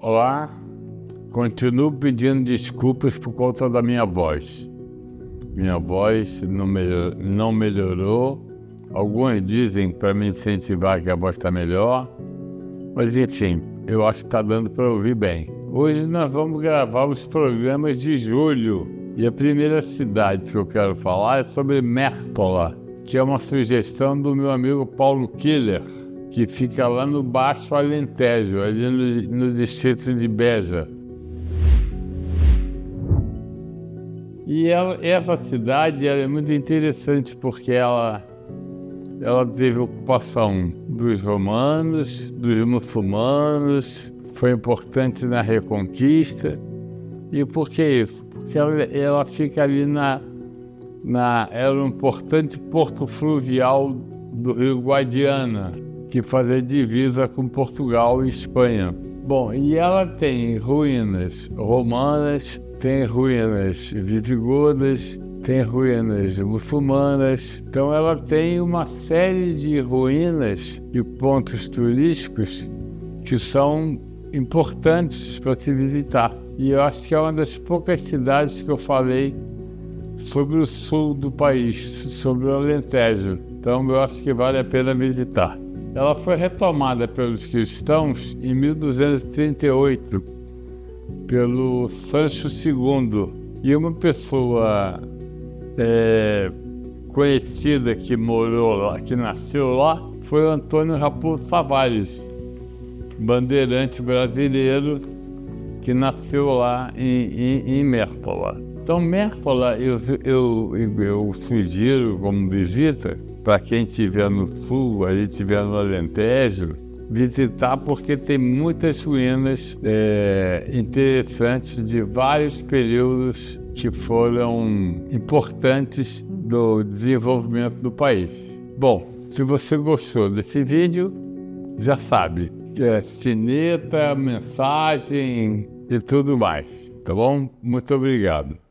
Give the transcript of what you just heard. Olá, continuo pedindo desculpas por conta da minha voz. Minha voz não melhorou. Alguns dizem para me incentivar que a voz está melhor, mas enfim, eu acho que está dando para ouvir bem. Hoje nós vamos gravar os programas de julho e a primeira cidade que eu quero falar é sobre Mértola, que é uma sugestão do meu amigo Paulo Killer, que fica lá no Baixo Alentejo, ali no distrito de Beja. E essa cidade é muito interessante porque ela teve ocupação dos romanos, dos muçulmanos, foi importante na Reconquista. E por que isso? Porque ela fica ali era um importante porto fluvial do Rio Guadiana, que fazia divisa com Portugal e Espanha. Bom, e ela tem ruínas romanas, tem ruínas visigodas, tem ruínas muçulmanas. Então ela tem uma série de ruínas e pontos turísticos que são importantes para se visitar. E eu acho que é uma das poucas cidades que eu falei sobre o sul do país, sobre o Alentejo. Então eu acho que vale a pena visitar. Ela foi retomada pelos cristãos em 1238, pelo Sancho II. E uma pessoa conhecida que morou lá, que nasceu lá, foi o Antônio Raposo Tavares, bandeirante brasileiro que nasceu lá em Mértola. Então Mértola eu sugiro como visita para quem estiver no sul, aí estiver no Alentejo, visitar porque tem muitas ruínas interessantes de vários períodos que foram importantes do desenvolvimento do país. Bom, se você gostou desse vídeo, já sabe, sineta, mensagem e tudo mais, tá bom? Muito obrigado.